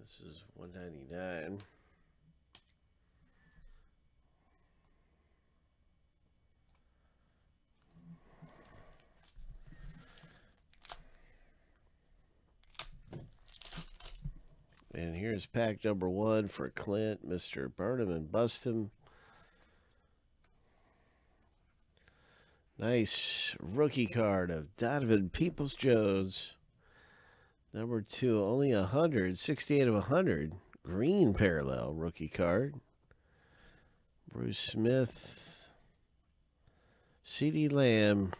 This is 199. And here's pack number one for Clint, Mr. Burnham and Bustum. Nice rookie card of Donovan Peoples-Jones. Number two, only 100, 68 of 100. Green parallel rookie card. Bruce Smith. CeeDee Lamb.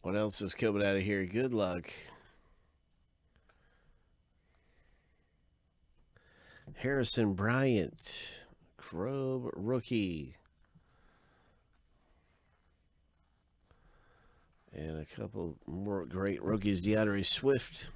What else is coming out of here? Good luck. Harrison Bryant, Krobe rookie. And a couple more great rookies. DeAndre Swift.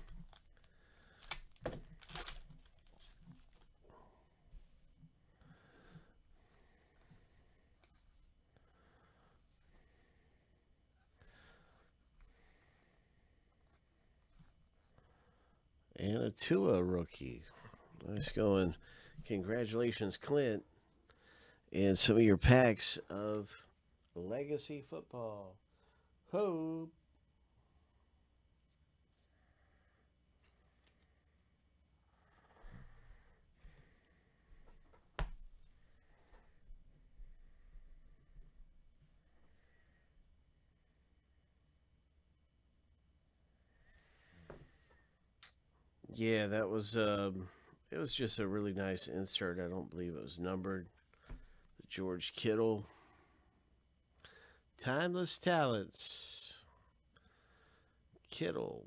And a Tua rookie. Nice going. Congratulations, Clint. And some of your packs of Legacy Football. Ho! Yeah, that was, it was just a really nice insert. I don't believe it was numbered. The George Kittle. Timeless Talents. Kittle.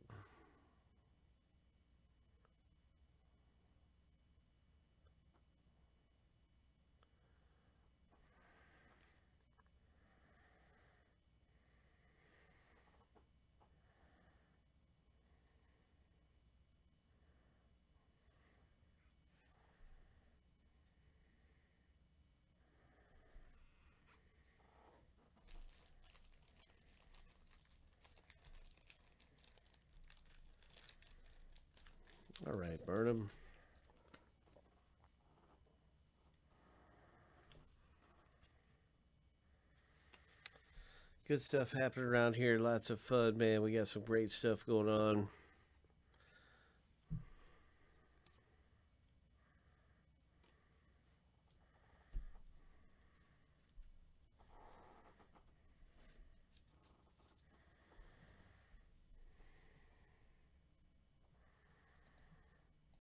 All right, Burnham. Good stuff happening around here. Lots of fun, man. We got some great stuff going on.